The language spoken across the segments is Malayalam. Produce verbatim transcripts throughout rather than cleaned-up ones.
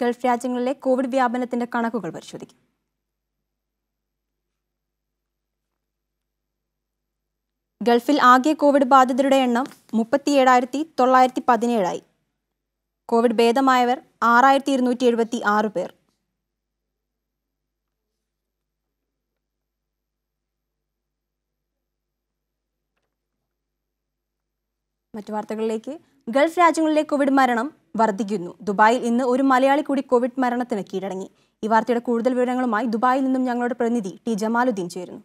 ഗൾഫ് രാജ്യങ്ങളിലെ കോവിഡ് വ്യാപനത്തിന്റെ കണക്കുകൾ പരിശോധിക്കും. ഗൾഫിൽ ആകെ കോവിഡ് ബാധിതരുടെ എണ്ണം മുപ്പത്തി ഏഴായിരത്തി തൊള്ളായിരത്തി പതിനേഴായി. കോവിഡ് ഭേദമായവർ ആറായിരത്തി ഇരുന്നൂറ്റി എഴുപത്തി ആറ് പേർ. മറ്റു വാർത്തകളിലേക്ക്. ഗൾഫ് രാജ്യങ്ങളിലെ കോവിഡ് മരണം വർദ്ധിക്കുന്നു. ദുബായിൽ ഇന്ന് ഒരു മലയാളി കൂടി കോവിഡ് മരണത്തിന് കീഴടങ്ങി. ഈ വാർത്തയുടെ കൂടുതൽ വിവരങ്ങളുമായി ദുബായിൽ നിന്നും ഞങ്ങളുടെ പ്രതിനിധി ടി ജമാലുദ്ദീൻ ചേരുന്നു.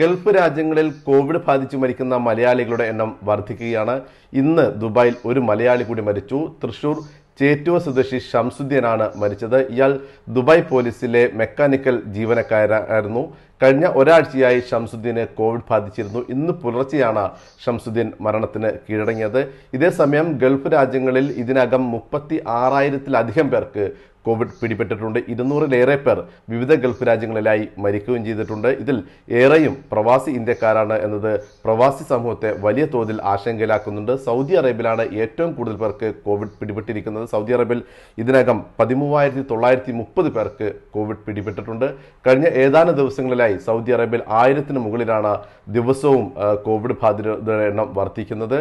ഗൾഫ് രാജ്യങ്ങളിൽ കോവിഡ് ബാധിച്ചു മരിക്കുന്ന മലയാളികളുടെ എണ്ണം വർദ്ധിക്കുകയാണ്. ഇന്ന് ദുബായിൽ ഒരു മലയാളി കൂടി മരിച്ചു. തൃശൂർ ചേറ്റുവ സ്വദേശി ഷംസുദ്ദീനാണ് മരിച്ചത്. ഇയാൾ ദുബായ് പോലീസിലെ മെക്കാനിക്കൽ ജീവനക്കാരായിരുന്നു. കഴിഞ്ഞ ഒരാഴ്ചയായി ഷംസുദ്ദീന് കോവിഡ് ബാധിച്ചിരുന്നു. ഇന്ന് പുലർച്ചെയാണ് ഷംസുദ്ദീൻ മരണത്തിന് കീഴടങ്ങിയത്. ഇതേസമയം ഗൾഫ് രാജ്യങ്ങളിൽ ഇതിനകം മുപ്പത്തി ആറായിരത്തിലധികം പേർക്ക് കോവിഡ് പിടിപെട്ടിട്ടുണ്ട്. ഇരുന്നൂറിലേറെ പേർ വിവിധ ഗൾഫ് രാജ്യങ്ങളിലായി മരിക്കുകയും ചെയ്തിട്ടുണ്ട്. ഇതിൽ ഏറെയും പ്രവാസി ഇന്ത്യക്കാരാണ് എന്നത് പ്രവാസി സമൂഹത്തെ വലിയ തോതിൽ ആശങ്കയിലാക്കുന്നുണ്ട്. സൗദി അറേബ്യയിലാണ് ഏറ്റവും കൂടുതൽ പേർക്ക് കോവിഡ് പിടിപെട്ടിരിക്കുന്നത്. സൗദി അറേബ്യയിൽ ഇതിനകം പതിമൂവായിരത്തി തൊള്ളായിരത്തി മുപ്പത് പേർക്ക് കോവിഡ് പിടിപെട്ടിട്ടുണ്ട്. കഴിഞ്ഞ ഏതാനും ദിവസങ്ങളിലായി സൗദി അറേബ്യയിൽ ആയിരത്തിന് മുകളിലാണ് ദിവസവും കോവിഡ് ബാധിതരുടെ എണ്ണം വർദ്ധിക്കുന്നത്.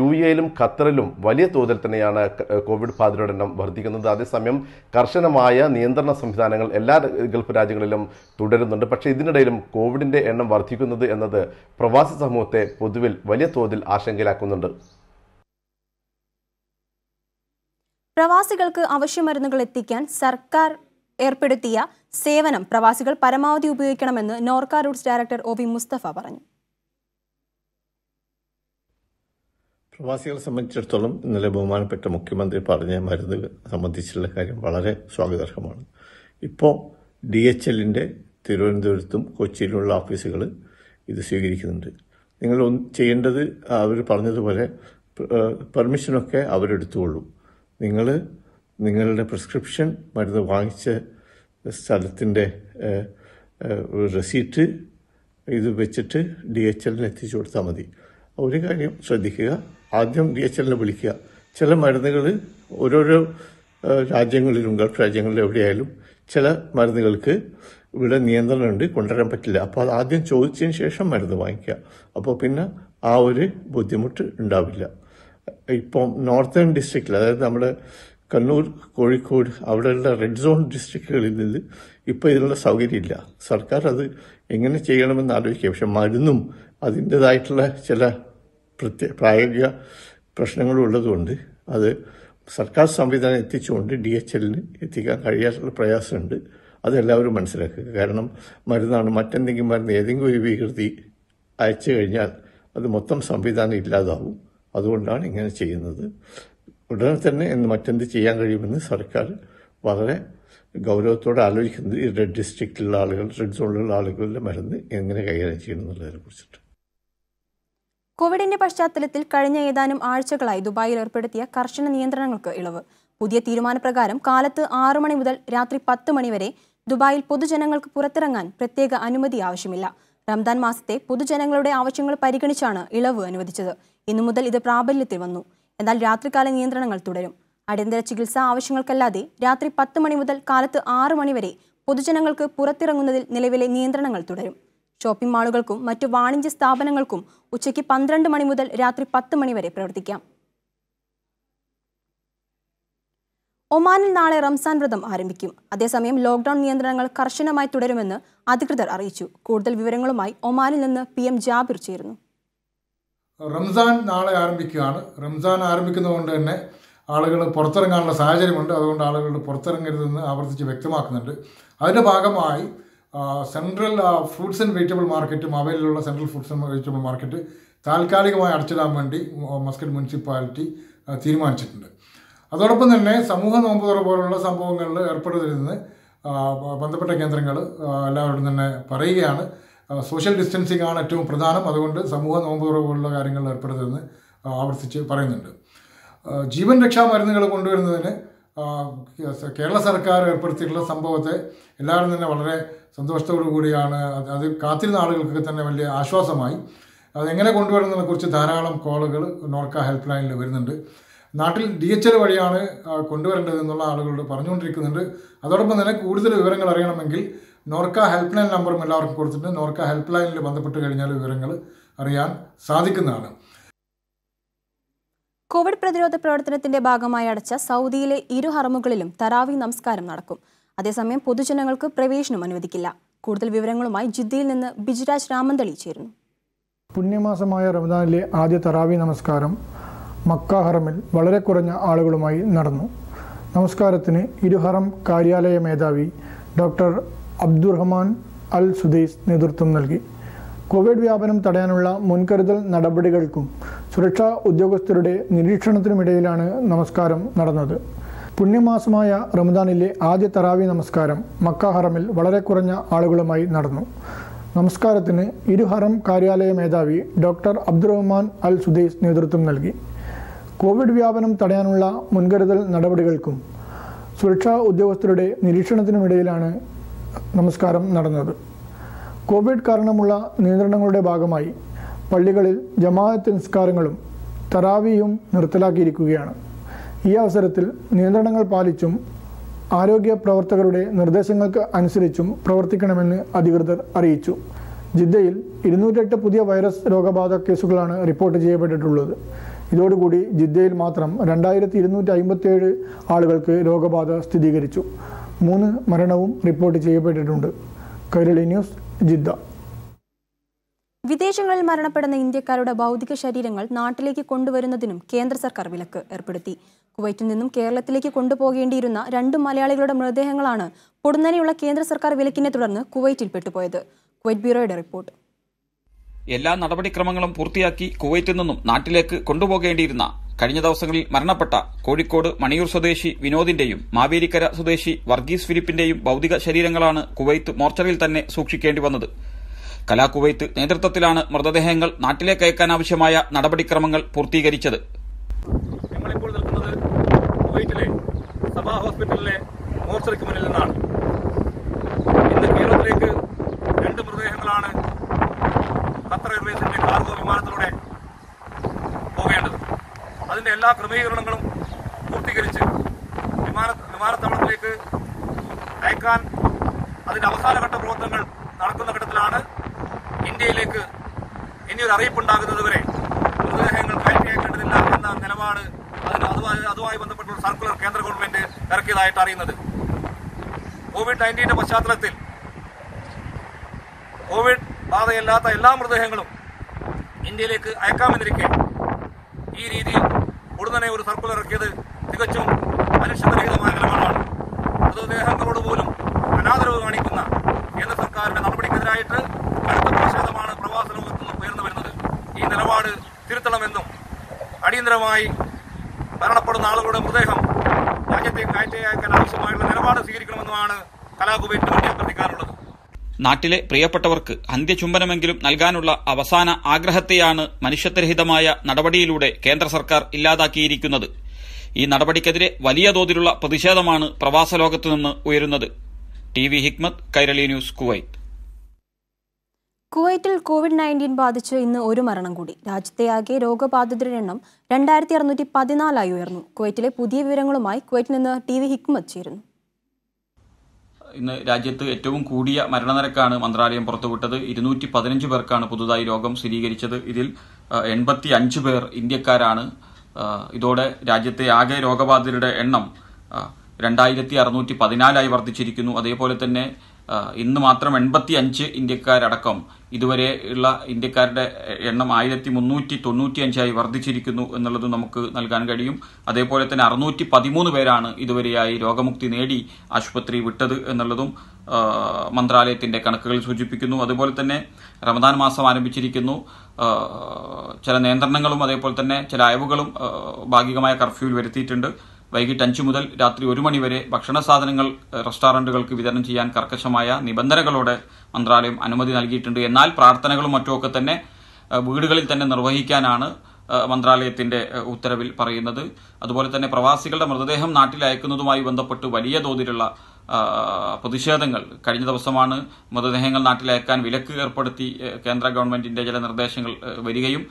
യു എയിലും ഖത്തറിലും വലിയ തോതിൽ തന്നെയാണ് കോവിഡ് ബാധിതരുടെ എണ്ണം വർദ്ധിക്കുന്നത്. അതേസമയം കർശനമായ നിയന്ത്രണ സംവിധാനങ്ങൾ എല്ലാ ഗൾഫ് രാജ്യങ്ങളിലും തുടരുന്നുണ്ട്. പക്ഷേ ഇതിനിടയിലും കോവിഡിന്റെ എണ്ണം വർദ്ധിക്കുന്നത് എന്നത് പ്രവാസി സമൂഹത്തെ പൊതുവിൽ വലിയ തോതിൽ ആശങ്കയിലാക്കുന്നുണ്ട്. പ്രവാസികൾക്ക് അവശ്യ മരുന്നുകൾ എത്തിക്കാൻ സർക്കാർ ഏർപ്പെടുത്തിയ സേവനം പ്രവാസികൾ പരമാവധി ഉപയോഗിക്കണമെന്ന് Norka roots director O V Musthafa പറഞ്ഞു. പ്രവാസികളെ സംബന്ധിച്ചിടത്തോളം ഇന്നലെ ബഹുമാനപ്പെട്ട മുഖ്യമന്ത്രി പറഞ്ഞ മരുന്ന് സംബന്ധിച്ചുള്ള കാര്യം വളരെ സ്വാഗതാർഹമാണ്. ഇപ്പോൾ ഡി എച്ച് എല്ലിൻ്റെ തിരുവനന്തപുരത്തും കൊച്ചിയിലുള്ള ഓഫീസുകൾ ഇത് സ്വീകരിക്കുന്നുണ്ട്. നിങ്ങൾ ചെയ്യേണ്ടത് അവർ പറഞ്ഞതുപോലെ പെർമിഷനൊക്കെ അവരെടുത്തുകൊള്ളൂ. നിങ്ങൾ നിങ്ങളുടെ പ്രിസ്ക്രിപ്ഷൻ മരുന്ന് വാങ്ങിച്ച സ്ഥലത്തിൻ്റെ റെസീറ്റ് ഇത് വെച്ചിട്ട് ഡി എച്ച് എല്ലിന് എത്തിച്ചു കൊടുത്താൽ മതി. ഒരു കാര്യം ശ്രദ്ധിക്കുക, ആദ്യം ഡി എച്ച് എല്ലിനെ വിളിക്കുക. ചില മരുന്നുകൾ ഓരോരോ രാജ്യങ്ങളിലും ഗൾഫ് രാജ്യങ്ങളിലും എവിടെയായാലും ചില മരുന്നുകൾക്ക് ഇവിടെ നിയന്ത്രണമുണ്ട്, കൊണ്ടുവരാൻ പറ്റില്ല. അപ്പോൾ അത് ആദ്യം ചോദിച്ചതിന് ശേഷം മരുന്ന് വാങ്ങിക്കുക. അപ്പോൾ പിന്നെ ആ ഒരു ബുദ്ധിമുട്ട് ഉണ്ടാവില്ല. ഇപ്പം നോർത്തേൺ ഡിസ്ട്രിക്റ്റിൽ, അതായത് നമ്മുടെ കണ്ണൂർ, കോഴിക്കോട് അവിടെയുള്ള റെഡ് സോൺ ഡിസ്ട്രിക്റ്റുകളിൽ നിന്ന് ഇപ്പോൾ ഇതിനുള്ള സൗകര്യമില്ല. സർക്കാർ അത് എങ്ങനെ ചെയ്യണമെന്ന് ആലോചിക്കുക. പക്ഷെ മരുന്നും അതിൻ്റേതായിട്ടുള്ള ചില പ്രത്യേക പ്രായോഗിക പ്രശ്നങ്ങളും ഉള്ളതുകൊണ്ട് അത് സർക്കാർ സംവിധാനം എത്തിച്ചുകൊണ്ട് ഡി എച്ച് എല്ലിന് എത്തിക്കാൻ കഴിയാത്ത പ്രയാസമുണ്ട്. അതെല്ലാവരും മനസ്സിലാക്കുക. കാരണം മരുന്നാണ്, മറ്റെന്തെങ്കിലും മരുന്ന് ഏതെങ്കിലും ഒരു വികൃതി അയച്ചു കഴിഞ്ഞാൽ അത് മൊത്തം സംവിധാനം ഇല്ലാതാവും. അതുകൊണ്ടാണ് ഇങ്ങനെ ചെയ്യുന്നത്. ഉടനെ തന്നെ എന്ന് മറ്റെന്ത് ചെയ്യാൻ കഴിയുമെന്ന് സർക്കാർ വളരെ ഗൗരവത്തോടെ ആലോചിക്കുന്നത് ഈ റെഡ് ഡിസ്ട്രിക്റ്റിലുള്ള ആളുകൾ, റെഡ് സോണിലുള്ള ആളുകളുടെ മരുന്ന് എങ്ങനെ കൈകാര്യം ചെയ്യണം എന്നുള്ളതിനെ കുറിച്ചിട്ട്. കോവിഡിന്റെ പശ്ചാത്തലത്തിൽ കഴിഞ്ഞ ഏതാനും ആഴ്ചകളായി ദുബായിൽ ഏർപ്പെടുത്തിയ കർശന നിയന്ത്രണങ്ങൾക്ക് ഇളവ്. പുതിയ തീരുമാനപ്രകാരം കാലത്ത് ആറു മണി മുതൽ രാത്രി പത്ത് മണി വരെ ദുബായിൽ പൊതുജനങ്ങൾക്ക് പുറത്തിറങ്ങാൻ പ്രത്യേക അനുമതി ആവശ്യമില്ല. റംദാൻ മാസത്തെ പൊതുജനങ്ങളുടെ ആവശ്യങ്ങൾ പരിഗണിച്ചാണ് ഇളവ് അനുവദിച്ചത്. ഇന്നു മുതൽ ഇത് പ്രാബല്യത്തിൽ വന്നു. എന്നാൽ രാത്രികാല നിയന്ത്രണങ്ങൾ തുടരും. അടിയന്തര ചികിത്സാ ആവശ്യങ്ങൾക്കല്ലാതെ രാത്രി പത്ത് മണി മുതൽ കാലത്ത് ആറ് മണി വരെ പൊതുജനങ്ങൾക്ക് പുറത്തിറങ്ങുന്നതിൽ നിലവിലെ നിയന്ത്രണങ്ങൾ തുടരും. ഷോപ്പിംഗ് മാളുകൾക്കും മറ്റു വാണിജ്യ സ്ഥാപനങ്ങൾക്കും ഉച്ചയ്ക്ക് പന്ത്രണ്ട് മണി മുതൽ രാത്രി പത്ത് മണി വരെ പ്രവർത്തിക്കാം. ഒമാനിൽ നാളെ റംസാൻ വ്രതം ആരംഭിക്കും. അതേസമയം ലോക്ക്ഡൌൺ നിയന്ത്രണങ്ങൾ കർശനമായി തുടരുമെന്ന് അധികൃതർ അറിയിച്ചു. കൂടുതൽ വിവരങ്ങളുമായി ഒമാനിൽ നിന്ന് പി എം ജാബിർ ചേരുന്നു. റംസാൻ നാളെ ആരംഭിക്കുകയാണ്. റംസാൻ ആരംഭിക്കുന്നതുകൊണ്ട് തന്നെ ആളുകൾ പുറത്തിറങ്ങാനുള്ള സാഹചര്യമുണ്ട്. അതുകൊണ്ട് ആളുകളുടെ പുറത്തിറങ്ങരുതെന്ന് ആവർത്തിച്ച് വ്യക്തമാക്കുന്നുണ്ട്. അതിൻ്റെ ഭാഗമായി സെൻട്രൽ ഫ്രൂട്ട്സ് ആൻഡ് വെജിറ്റബിൾ മാർക്കറ്റും അവയിലുള്ള central fruits and vegetable market താൽക്കാലികമായി അടച്ചിടാൻ വേണ്ടി മസ്കറ്റ് മുനിസിപ്പാലിറ്റി തീരുമാനിച്ചിട്ടുണ്ട്. അതോടൊപ്പം തന്നെ സമൂഹ നോമ്പ് തുറ പോലുള്ള സംഭവങ്ങളിൽ ഏർപ്പെടുത്തരുതെന്ന് ബന്ധപ്പെട്ട കേന്ദ്രങ്ങൾ എല്ലാവരോടും തന്നെ പറയുകയാണ്. സോഷ്യൽ ഡിസ്റ്റൻസിങ് ആണ് ഏറ്റവും പ്രധാനം. അതുകൊണ്ട് സമൂഹ നോമ്പ് തുറ പോലുള്ള കാര്യങ്ങളിൽ ഏർപ്പെടുത്തരുതെന്ന് ആവർത്തിച്ച് പറയുന്നുണ്ട്. ജീവൻ രക്ഷാ മരുന്നുകൾ കൊണ്ടുവരുന്നതിന് കേരള സർക്കാർ ഏർപ്പെടുത്തിയിട്ടുള്ള സംഭവത്തെ എല്ലാവരും തന്നെ വളരെ സന്തോഷത്തോടു കൂടിയാണ്. അത് കാത്തിരുന്ന ആളുകൾക്കൊക്കെ തന്നെ വലിയ ആശ്വാസമായി. അതെങ്ങനെ കൊണ്ടുവരുന്നതിനെക്കുറിച്ച് ധാരാളം കോളുകൾ നോർക്ക ഹെൽപ്പ് ലൈനിൽ വരുന്നുണ്ട്. Natal D H L Variana, Kundur and the Paranun Trikunder, Adorban and Kudu Vivangal Ariana Mangil, Norca helpline number Melar Kurthan, Norca helpline Labantapatagana Vivangal, Arian, Sadikanana. Covid പ്രതിരോധ പ്രവർത്തനത്തിന്റെ ഭാഗമായി അടച്ച സൗദിയിലെ ഇരു ഹറമുകളിലും തറാവി നമസ്കാരം നടക്കും. അതേസമയം പൊതുജനങ്ങൾക്ക് പ്രവേശനം അനുവദിക്കില്ല. കൂടുതൽ വിവരങ്ങളുമായി ജിദ്ദയിൽ നിന്ന് ബിജരാജ് രാമന്തളി ചേരുന്നു. പുണ്യമാസമായ റമദാനിലെ ആദ്യ തറാവി നമസ്കാരം മക്ക ഹറമിൽ വളരെ കുറഞ്ഞ ആളുകളുമായി നടന്നു. നമസ്കാരത്തിന് ഇരുഹറം കാര്യാലയ മേധാവി ഡോക്ടർ അബ്ദുറഹ്മാൻ അൽ സുദൈസ് നേതൃത്വം നൽകി. കോവിഡ് വ്യാപനം തടയാനുള്ള മുൻകരുതൽ നടപടികൾക്കും സുരക്ഷാ ഉദ്യോഗസ്ഥരുടെ നിരീക്ഷണത്തിനുമിടയിലാണ് നമസ്കാരം നടന്നത്. പുണ്യമാസമായ റമദാനിലെ ആദ്യ തറാവി നമസ്കാരം മക്ക ഹറമിൽ വളരെ കുറഞ്ഞ ആളുകളുമായി നടന്നു. നമസ്കാരത്തിന് ഇരുഹറം കാര്യാലയ മേധാവി ഡോക്ടർ അബ്ദുറഹ്മാൻ അൽ സുദൈസ് നേതൃത്വം നൽകി. കോവിഡ് വ്യാപനം തടയാനുള്ള മുൻകരുതൽ നടപടികൾക്കും സുരക്ഷാ ഉദ്യോഗസ്ഥരുടെ നിരീക്ഷണത്തിനുമിടയിലാണ് നമസ്കാരം നടന്നത്. കോവിഡ് കാരണമുള്ള നിയന്ത്രണങ്ങളുടെ ഭാഗമായി പള്ളികളിൽ ജമാഅത്ത് നിസ്കാരങ്ങളും തറാവിയും നിർത്തലാക്കിയിരിക്കുകയാണ്. ഈ അവസരത്തിൽ നിയന്ത്രണങ്ങൾ പാലിച്ചും ആരോഗ്യ പ്രവർത്തകരുടെ നിർദ്ദേശങ്ങൾക്ക് അനുസരിച്ചും പ്രവർത്തിക്കണമെന്ന് അധികൃതർ അറിയിച്ചു. ജിദ്ദയിൽ ഇരുന്നൂറ്റെട്ട് പുതിയ വൈറസ് രോഗബാധ കേസുകളാണ് റിപ്പോർട്ട് ചെയ്യപ്പെട്ടിട്ടുള്ളത്. ഇതോടുകൂടി ജിദ്ദയിൽ മാത്രം രണ്ടായിരത്തി ഇരുന്നൂറ്റി അമ്പത്തിയേഴ് ആളുകൾക്ക് രോഗബാധ സ്ഥിരീകരിച്ചു. മൂന്ന് മരണവും റിപ്പോർട്ട് ചെയ്യപ്പെട്ടിട്ടുണ്ട്. Kairali news, Jeddah. വിദേശങ്ങളിൽ മരണപ്പെടുന്ന ഇന്ത്യക്കാരുടെ ഭൗതിക ശരീരങ്ങൾ നാട്ടിലേക്ക് കൊണ്ടുവരുന്നതിനും കേന്ദ്ര സർക്കാർ വിലക്ക് ഏർപ്പെടുത്തി. കുവൈറ്റിൽ നിന്നും കേരളത്തിലേക്ക് കൊണ്ടുപോകേണ്ടിയിരുന്ന രണ്ട് മലയാളികളുടെ മൃതദേഹങ്ങളാണ് പൊടുന്നനെയുള്ള കേന്ദ്ര സർക്കാർ വിലക്കിനെ തുടർന്ന് കുവൈറ്റിൽ പെട്ടുപോയത്. Kuwait ബ്യൂറോയുടെ report. എല്ലാ നടപടിക്രമങ്ങളും പൂർത്തിയാക്കി കുവൈറ്റിൽ നിന്നും നാട്ടിലേക്ക് കൊണ്ടുപോകേണ്ടിയിരുന്ന കഴിഞ്ഞ ദിവസങ്ങളിൽ മരണപ്പെട്ട കോഴിക്കോട് മണിയൂർ സ്വദേശി വിനോദിന്റെയും മാവേലിക്കര സ്വദേശി വർഗീസ് ഫിലിപ്പിന്റെയും ഭൌതിക ശരീരങ്ങളാണ് കുവൈത്ത് മോർച്ചറിയിൽ തന്നെ സൂക്ഷിക്കേണ്ടി വന്നത്. കലാകുവൈത്ത് നേതൃത്വത്തിലാണ് മൃതദേഹങ്ങൾ നാട്ടിലേക്ക് അയക്കാനാവശ്യമായ നടപടിക്രമങ്ങൾ പൂർത്തീകരിച്ചത്. ഞങ്ങളിപ്പോൾ നിൽക്കുന്നത് കുവൈറ്റിലെ സഭാ ഹോസ്പിറ്റലിലെ മോർച്ചറിക്ക് മുന്നിൽ നിന്നാണ്. ഇന്ന് കേരളത്തിലേക്ക് രണ്ട് മൃതദേഹങ്ങളാണ് ഖത്തർ എയർവേസിന്റെ കാർഗോ വിമാനത്തിലൂടെ പോകേണ്ടത്. അതിന്റെ എല്ലാ ക്രമീകരണങ്ങളും പൂർത്തീകരിച്ച് വിമാനത്താവളത്തിലേക്ക് അയക്കാൻ അതിന്റെ അവസാനഘട്ട പ്രവർത്തനങ്ങൾ നടക്കുന്ന ഘട്ടത്തിലാണ് ഇന്ത്യയിലേക്ക് ഇനിയൊരു അറിയിപ്പുണ്ടാകുന്നതുവരെ മൃതദേഹങ്ങൾ കയറ്റി അയക്കേണ്ടതില്ല എന്ന നിലപാട് അതിന് അതുമായി ബന്ധപ്പെട്ടുള്ള സർക്കുലർ കേന്ദ്ര ഗവൺമെന്റ് ഇറക്കിയതായിട്ട് അറിയുന്നത്. കോവിഡ് നയൻറ്റീന്റെ പശ്ചാത്തലത്തിൽ കോവിഡ് ബാധയില്ലാത്ത എല്ലാ മൃതദേഹങ്ങളും ഇന്ത്യയിലേക്ക് അയക്കാമെന്നിരിക്കെ ഈ രീതിയിൽ ഉടനെ ഒരു സർക്കുലർ ഇറക്കിയത് തികച്ചും മനുഷ്യരഹിതമായ നിലപാടാണ്. മൃതദേഹങ്ങളോട് പോലും അനാദരവ് കാണിക്കുന്ന കേന്ദ്ര സർക്കാരിന്റെ നടപടിക്കെതിരായിട്ട് കടുത്ത പ്രതിഷേധമാണ് പ്രവാസ ലോകത്ത് നിന്ന് ഉയർന്നു വരുന്നത്. ഈ നിലപാട് തിരുത്തണമെന്നും അടിയന്തരമായി മരണപ്പെടുന്ന ആളുകളുടെ മൃതദേഹം രാജ്യത്തേക്ക് കയറ്റയക്കാൻ ആവശ്യമായുള്ള നിലപാട് സ്വീകരിക്കണമെന്നുമാണ് കലാകുവൈറ്റ് വേണ്ടി അഭ്യർത്ഥിക്കാറുള്ളത്. നാട്ടിലെ പ്രിയപ്പെട്ടവർക്ക് അന്ത്യചുംബനമെങ്കിലും നൽകാനുള്ള അവസാന ആഗ്രഹത്തെയാണ് മനുഷ്യത്വരഹിതമായ നടപടിയിലൂടെ കേന്ദ്ര സർക്കാർ ഇല്ലാതാക്കിയിരിക്കുന്നത്. ഈ നടപടിക്കെതിരെ വലിയ തോതിലുള്ള പ്രതിഷേധമാണ് പ്രവാസ ലോകത്തു നിന്ന് ഉയരുന്നത്. T V Hikmath, Kairali news, Kuwait. കുവൈറ്റിൽ കോവിഡ് നയൻറ്റീൻ ബാധിച്ച് ഇന്ന് ഒരു മരണം കൂടി. രാജ്യത്തെ ആകെ രോഗബാധിതരുടെ എണ്ണം രണ്ടായിരത്തി അറുന്നൂറ്റി പതിനാലായി ഉയർന്നു. കുവൈറ്റിലെ പുതിയ വിവരങ്ങളുമായി കുവൈറ്റിൽ നിന്ന് ടി വി ഹിക്മത്ത് ചേരുന്നു. ഇന്ന് രാജ്യത്ത് ഏറ്റവും കൂടിയ മരണനിരക്കാണ് മന്ത്രാലയം പുറത്തുവിട്ടത്. ഇരുന്നൂറ്റി പതിനഞ്ച് പേർക്കാണ് പുതുതായി രോഗം സ്ഥിരീകരിച്ചത്. ഇതിൽ എൺപത്തി അഞ്ച് പേർ ഇന്ത്യക്കാരാണ്. ഇതോടെ രാജ്യത്തെ ആകെ രോഗബാധിതരുടെ എണ്ണം രണ്ടായിരത്തി അറുന്നൂറ്റി പതിനാലായി വർദ്ധിച്ചിരിക്കുന്നു. അതേപോലെ തന്നെ ഇന്ന് മാത്രം എൺപത്തി അഞ്ച് ഇന്ത്യക്കാരടക്കം ഇതുവരെ ഉള്ള ഇന്ത്യക്കാരുടെ എണ്ണം ആയിരത്തി മുന്നൂറ്റി തൊണ്ണൂറ്റി അഞ്ചായി വർദ്ധിച്ചിരിക്കുന്നു എന്നുള്ളത് നമുക്ക് നൽകാൻ കഴിയും. അതേപോലെ തന്നെ അറുന്നൂറ്റി പതിമൂന്ന് പേരാണ് ഇതുവരെയായി രോഗമുക്തി നേടി ആശുപത്രി വിട്ടത് എന്നുള്ളതും മന്ത്രാലയത്തിന്റെ കണക്കുകൾ സൂചിപ്പിക്കുന്നു. അതുപോലെ തന്നെ റമദാൻ മാസം ആരംഭിച്ചിരിക്കുന്നു. ചില നിയന്ത്രണങ്ങളും അതേപോലെ തന്നെ ചില അയവുകളും ഭാഗികമായ കർഫ്യൂവിൽ വരുത്തിയിട്ടുണ്ട്. വൈകിട്ട് അഞ്ചു മുതൽ രാത്രി ഒരു മണിവരെ ഭക്ഷണ സാധനങ്ങൾ റെസ്റ്റോറന്റുകൾക്ക് വിതരണം ചെയ്യാൻ കർക്കശമായ നിബന്ധനകളോടെ മന്ത്രാലയം അനുമതി നൽകിയിട്ടുണ്ട്. എന്നാൽ പ്രാർത്ഥനകളും മറ്റുമൊക്കെ തന്നെ വീടുകളിൽ തന്നെ നിർവഹിക്കാനാണ് മന്ത്രാലയത്തിന്റെ ഉത്തരവിൽ പറയുന്നത്. അതുപോലെ തന്നെ പ്രവാസികളുടെ മൃതദേഹം നാട്ടിൽ അയക്കുന്നതുമായി ബന്ധപ്പെട്ട് വലിയ തോതിലുള്ള പ്രതിഷേധങ്ങൾ. കഴിഞ്ഞ ദിവസമാണ് മൃതദേഹങ്ങൾ നാട്ടിൽ അയക്കാൻ വിലക്ക് ഏർപ്പെടുത്തി കേന്ദ്ര ഗവൺമെന്റിന്റെ ചില നിർദ്ദേശങ്ങൾ വരികയും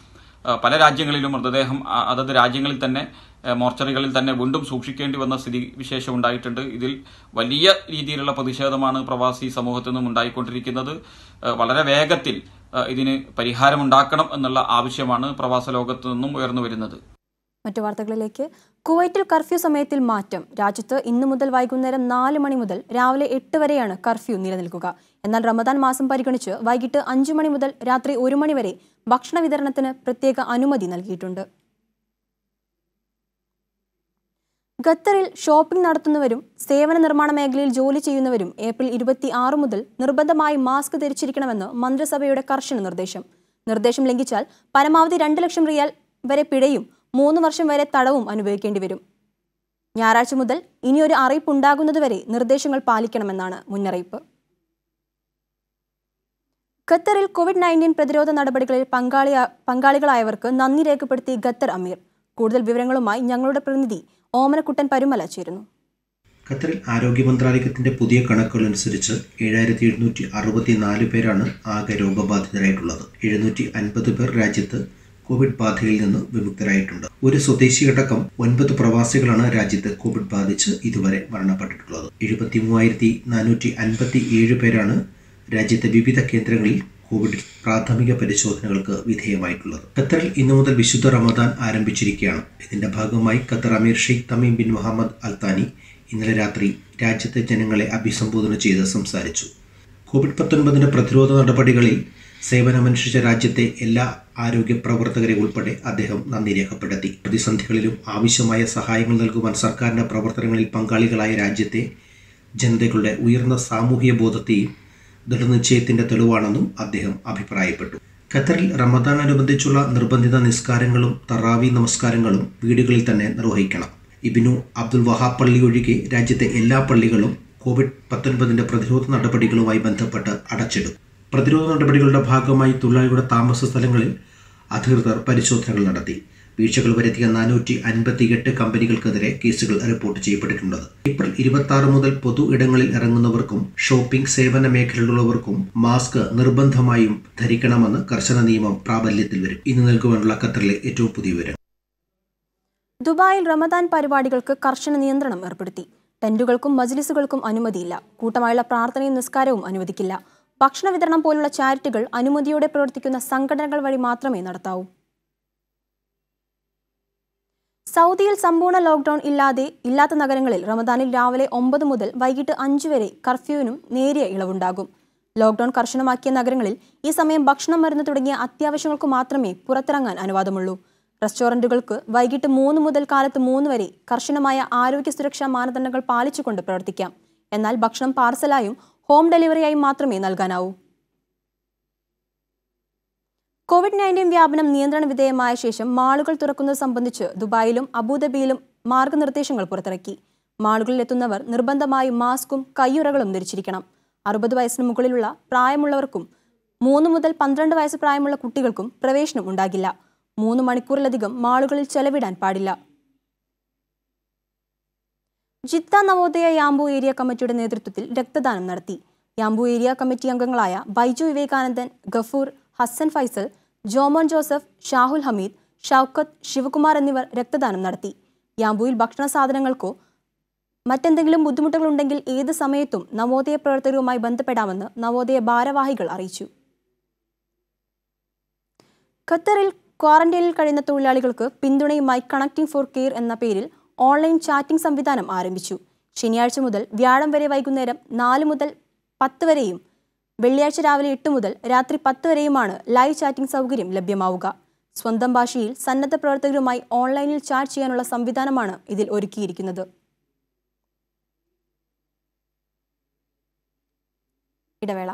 പല രാജ്യങ്ങളിലും മൃതദേഹം അതത് രാജ്യങ്ങളിൽ തന്നെ മോർച്ചറികളിൽ തന്നെ വീണ്ടും സൂക്ഷിക്കേണ്ടി വന്ന സ്ഥിതി വിശേഷം ഉണ്ടായിട്ടുണ്ട്. ഇതിൽ വലിയ രീതിയിലുള്ള പ്രതിഷേധമാണ് പ്രവാസി സമൂഹത്തിൽ നിന്നും ഉണ്ടായിക്കൊണ്ടിരിക്കുന്നത്. വളരെ വേഗത്തിൽ ഇതിന് പരിഹാരമുണ്ടാക്കണം എന്നുള്ള ആവശ്യമാണ് പ്രവാസ ലോകത്തു നിന്നും ഉയർന്നു വരുന്നത്. മറ്റു വാർത്തകളിലേക്ക്. കുവൈറ്റിൽ കർഫ്യൂ സമയത്തിൽ മാറ്റം. രാജ്യത്ത് ഇന്നു മുതൽ വൈകുന്നേരം നാല് മണി മുതൽ രാവിലെ എട്ട് വരെയാണ് കർഫ്യൂ നിലനിൽക്കുക. എന്നാൽ റമദാൻ മാസം പരിഗണിച്ച് വൈകിട്ട് അഞ്ചു മണി മുതൽ രാത്രി ഒരു മണി വരെ ഭക്ഷണ വിതരണത്തിന് പ്രത്യേക അനുമതി നൽകിയിട്ടുണ്ട്. ഖത്തറിൽ ഷോപ്പിംഗ് നടത്തുന്നവരും സേവന നിർമ്മാണ മേഖലയിൽ ജോലി ചെയ്യുന്നവരും ഏപ്രിൽ ഇരുപത്തി ആറ് മുതൽ നിർബന്ധമായി മാസ്ക് ധരിച്ചിരിക്കണമെന്ന് മന്ത്രിസഭയുടെ കർശന നിർദ്ദേശം. നിർദ്ദേശം ലംഘിച്ചാൽ പരമാവധി രണ്ട് ലക്ഷം റിയാൽ വരെ പിഴയും മൂന്ന് വർഷം വരെ തടവും അനുഭവിക്കേണ്ടി വരും. ഞായറാഴ്ച മുതൽ ഇനിയൊരു അറിയിപ്പ് ഉണ്ടാകുന്നതുവരെ നിർദ്ദേശങ്ങൾ പാലിക്കണമെന്നാണ് മുന്നറിയിപ്പ്. ഖത്തറിൽ കോവിഡ് നയൻറ്റീൻ പ്രതിരോധ നടപടികളിൽ പങ്കാളിയ പങ്കാളികളായവർക്ക് നന്ദി രേഖപ്പെടുത്തി ഖത്തർ അമീർ. കൂടുതൽ വിവരങ്ങളുമായി ഞങ്ങളുടെ പ്രതിനിധി ഓമനക്കുട്ടൻ പരുമല ചേരുന്നു. ഖത്തറിൽ ആരോഗ്യ മന്ത്രാലയത്തിന്റെ പുതിയ കണക്കുകൾ അനുസരിച്ച് ഏഴായിരത്തി എഴുന്നൂറ്റി അറുപത്തിനാല് പേരാണ് ആകെ രോഗബാധിതരായിട്ടുള്ളത്. എഴുന്നൂറ്റി അൻപത് പേർ രാജ്യത്ത് കോവിഡ് ബാധയിൽ നിന്ന് വിമുക്തരായിട്ടുണ്ട്. ഒരു സ്വദേശിയടക്കം ഒൻപത് പ്രവാസികളാണ് രാജ്യത്ത് കോവിഡ് ബാധിച്ച് ഇതുവരെ മരണപ്പെട്ടിട്ടുള്ളത്. എഴുപത്തി മൂവായിരത്തി നാനൂറ്റി അൻപത്തി ഏഴ് പേരാണ് രാജ്യത്തെ വിവിധ കേന്ദ്രങ്ങളിൽ കോവിഡ് പ്രാഥമിക പരിശോധനകൾക്ക് വിധേയമായിട്ടുള്ളത്. ഖത്തറിൽ ഇന്നു മുതൽ വിശുദ്ധ റമദാൻ ആരംഭിച്ചിരിക്കുകയാണ്. ഇതിന്റെ ഭാഗമായി ഖത്തർ അമീർ Sheikh Tamim bin Muhammad Al Thani ഇന്നലെ രാത്രി രാജ്യത്തെ ജനങ്ങളെ അഭിസംബോധന ചെയ്ത് സംസാരിച്ചു. കോവിഡ് പത്തൊൻപതിന്റെ പ്രതിരോധ നടപടികളിൽ സേവനമനുഷ്ഠിച്ച രാജ്യത്തെ എല്ലാ ആരോഗ്യ പ്രവർത്തകരെ ഉൾപ്പെടെ അദ്ദേഹം നന്ദി രേഖപ്പെടുത്തി. പ്രതിസന്ധികളിലും ആവശ്യമായ സഹായങ്ങൾ നൽകുവാൻ സർക്കാരിന്റെ പ്രവർത്തനങ്ങളിൽ പങ്കാളികളായ രാജ്യത്തെ ജനതകളുടെ ഉയർന്ന സാമൂഹിക ബോധത്തെയും ദൃഢനിശ്ചയത്തിന്റെ തെളിവാണെന്നും അദ്ദേഹം അഭിപ്രായപ്പെട്ടു. ഖത്തറിൽ റമദാനനുബന്ധിച്ചുള്ള നിർബന്ധിത നിസ്കാരങ്ങളും തറാവി നമസ്കാരങ്ങളും വീടുകളിൽ തന്നെ നിർവഹിക്കണം. ഇബ്നു അബ്ദുൽ വഹാബ് പള്ളി ഒഴികെ രാജ്യത്തെ എല്ലാ പള്ളികളും കോവിഡ് പത്തൊൻപതിന്റെ പ്രതിരോധ നടപടികളുമായി ബന്ധപ്പെട്ട് അടച്ചിടും. പ്രതിരോധ നടപടികളുടെ ഭാഗമായി തൊഴിലാളികളുടെ താമസ സ്ഥലങ്ങളിൽ അധികൃതർ പരിശോധനകൾ നടത്തി. വീഴ്ചകൾ വരുത്തിയ നാനൂറ്റി അൻപത്തി എട്ട് കമ്പനികൾക്കെതിരെ കേസുകൾ റിപ്പോർട്ട് ചെയ്യപ്പെട്ടിട്ടുണ്ട്. ഏപ്രിൽ ഇരുപത്തി ആറ് മുതൽ പൊതു ഇടങ്ങളിൽ ഇറങ്ങുന്നവർക്കും ഷോപ്പിംഗ് സേവന മേഖലയിലുള്ളവർക്കും മാസ്ക് നിർബന്ധമായും ധരിക്കണമെന്ന് കർശന നിയമം പ്രാബല്യത്തിൽ വരും. ഇന്ന് നൽകുവാനുള്ള ഖത്തറിലെ ഏറ്റവും പുതിയ വിവരം. ദുബായിൽ റമദാൻ പരിപാടികൾക്ക് കർശന നിയന്ത്രണം ഏർപ്പെടുത്തി. ടെന്റുകൾക്കും മജ്ലിസുകൾക്കും അനുമതിയില്ല. കൂട്ടമായുള്ള പ്രാർത്ഥനയും നിസ്കാരവും അനുവദിക്കില്ല. ഭക്ഷണ വിതരണം പോലുള്ള ചാരിറ്റികൾ അനുമതിയോടെ പ്രവർത്തിക്കുന്ന സംഘടനകൾ വഴി മാത്രമേ നടത്താവൂ. സൗദിയിൽ സമ്പൂർണ്ണ ലോക്ക്ഡൌൺ ഇല്ലാതെ ഇല്ലാത്ത നഗരങ്ങളിൽ റമദാനിൽ രാവിലെ ഒമ്പത് മുതൽ വൈകിട്ട് അഞ്ച് വരെ കർഫ്യൂവിനും നേരിയ ഇളവുണ്ടാകും. ലോക്ക്ഡൌൺ കർശനമാക്കിയ നഗരങ്ങളിൽ ഈ സമയം ഭക്ഷണം, മരുന്ന് തുടങ്ങിയ അത്യാവശ്യങ്ങൾക്ക് മാത്രമേ പുറത്തിറങ്ങാൻ അനുവാദമുള്ളൂ. റെസ്റ്റോറൻറ്റുകൾക്ക് വൈകിട്ട് മൂന്ന് മുതൽ കാലത്ത് മൂന്ന് വരെ കർശനമായ ആരോഗ്യ സുരക്ഷാ മാനദണ്ഡങ്ങൾ പാലിച്ചുകൊണ്ട് പ്രവർത്തിക്കാം. എന്നാൽ ഭക്ഷണം പാർസലായും ഹോം ഡെലിവറിയായും മാത്രമേ നൽകാനാവൂ. കോവിഡ് നയൻറ്റീൻ വ്യാപനം നിയന്ത്രണ വിധേയമായ ശേഷം മാളുകൾ തുറക്കുന്നത് സംബന്ധിച്ച് ദുബായിലും അബുദാബിയിലും മാർഗനിർദ്ദേശങ്ങൾ പുറത്തിറക്കി. മാളുകളിലെത്തുന്നവർ നിർബന്ധമായി മാസ്കും കയ്യുറകളും ധരിച്ചിരിക്കണം. അറുപത് വയസ്സിന് മുകളിലുള്ള പ്രായമുള്ളവർക്കും മൂന്ന് മുതൽ പന്ത്രണ്ട് വയസ്സ് പ്രായമുള്ള കുട്ടികൾക്കും പ്രവേശനം ഉണ്ടാകില്ല. മൂന്ന് മണിക്കൂറിലധികം മാളുകളിൽ ചെലവിടാൻ പാടില്ല. ജിദ്ദ നവോദയ യാംബു ഏരിയ കമ്മിറ്റിയുടെ നേതൃത്വത്തിൽ രക്തദാനം നടത്തി. യാംബു ഏരിയ കമ്മിറ്റി അംഗങ്ങളായ ബൈജു വിവേകാനന്ദൻ, ഗഫൂർ, ഹസൻ ഫൈസൽ, ജോമോൻ ജോസഫ്, ഷാഹുൽ ഹമീദ്, ഷൗക്കത്ത്, ശിവകുമാർ എന്നിവർ രക്തദാനം നടത്തി. യാംബുയിൽ ഭക്ഷണ സാധനങ്ങൾക്കോ മറ്റെന്തെങ്കിലും ബുദ്ധിമുട്ടുകളുണ്ടെങ്കിൽ ഏത് സമയത്തും നവോദയ പ്രവർത്തകരുമായി ബന്ധപ്പെടാമെന്ന് നവോദയ ഭാരവാഹികൾ അറിയിച്ചു. ഖത്തറിൽ ക്വാറന്റൈനിൽ കഴിയുന്ന തൊഴിലാളികൾക്ക് പിന്തുണയുമായി കണക്ടിംഗ് ഫോർ കെയർ എന്ന പേരിൽ ഓൺലൈൻ ചാറ്റിംഗ് സംവിധാനം ആരംഭിച്ചു. ശനിയാഴ്ച മുതൽ വ്യാഴം വരെ വൈകുന്നേരം നാല് മുതൽ പത്ത് വരെയും വെള്ളിയാഴ്ച രാവിലെ എട്ട് മുതൽ രാത്രി പത്ത് വരെയുമാണ് ലൈവ് ചാറ്റിംഗ് സൗകര്യം ലഭ്യമാവുക. സ്വന്തം ഭാഷയിൽ സന്നദ്ധ പ്രവർത്തകരുമായി ഓൺലൈനിൽ ചാറ്റ് ചെയ്യാനുള്ള സംവിധാനമാണ് ഇതിൽ ഒരുക്കിയിരിക്കുന്നത്. ഇടവേള.